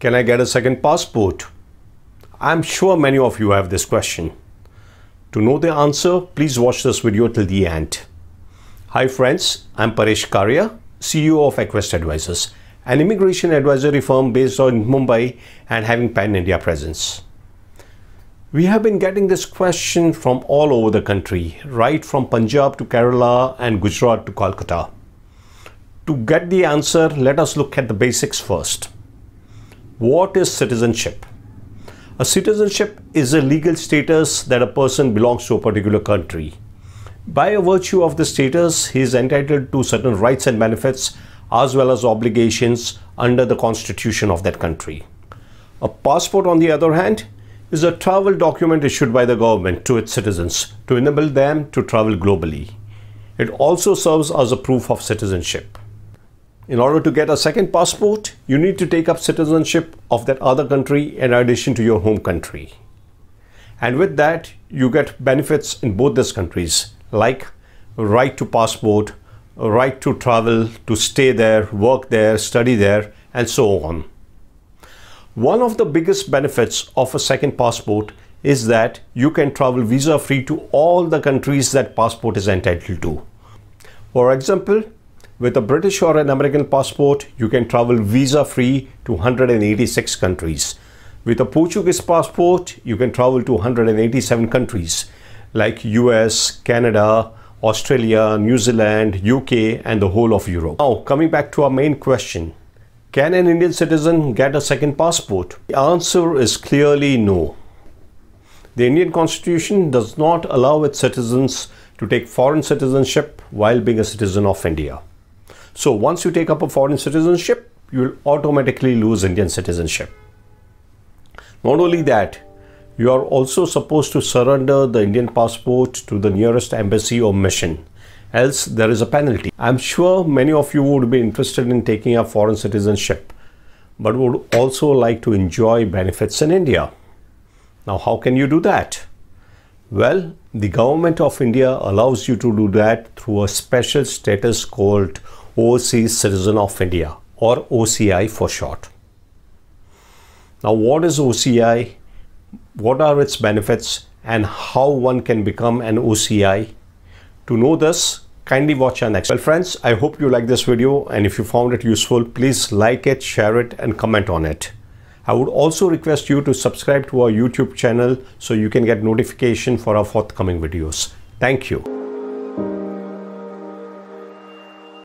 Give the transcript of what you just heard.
Can I get a second passport? I'm sure many of you have this question. To know the answer, please watch this video till the end. Hi friends, I'm Paresh Karia, CEO of Acquest Advisors, an immigration advisory firm based in Mumbai and having pan-India presence. We have been getting this question from all over the country, right from Punjab to Kerala and Gujarat to Kolkata. To get the answer, let us look at the basics first. What is citizenship? A citizenship is a legal status that a person belongs to a particular country. By virtue of the status, he is entitled to certain rights and benefits as well as obligations under the constitution of that country. A passport, on the other hand, is a travel document issued by the government to its citizens to enable them to travel globally. It also serves as a proof of citizenship. In order to get a second passport, you need to take up citizenship of that other country in addition to your home country. And with that, you get benefits in both these countries, like right to passport, right to travel, to stay there, work there, study there, and so on. One of the biggest benefits of a second passport is that you can travel visa-free to all the countries that passport is entitled to. For example, with a British or an American passport, you can travel visa-free to 186 countries. With a Portuguese passport, you can travel to 187 countries like US, Canada, Australia, New Zealand, UK, and the whole of Europe. Now, coming back to our main question, can an Indian citizen get a second passport? The answer is clearly no. The Indian Constitution does not allow its citizens to take foreign citizenship while being a citizen of India. So once you take up a foreign citizenship, you will automatically lose Indian citizenship. Not only that, you are also supposed to surrender the Indian passport to the nearest embassy or mission, else there is a penalty. I'm sure many of you would be interested in taking up foreign citizenship, but would also like to enjoy benefits in India. Now, how can you do that? Well, the government of India allows you to do that through a special status called Overseas Citizen of India, or OCI for short. Now, what is OCI? What are its benefits and how one can become an OCI? To know this, kindly watch our next. Well friends, I hope you like this video, and if you found it useful, please like it, share it, and comment on it. I would also request you to subscribe to our YouTube channel so you can get notification for our forthcoming videos. Thank you.